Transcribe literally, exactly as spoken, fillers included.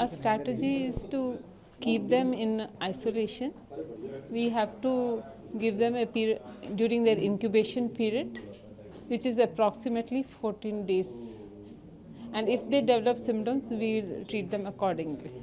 Our strategy is to keep them in isolation. We have to give them a period during their incubation period, which is approximately fourteen days. And if they develop symptoms, we treat them accordingly.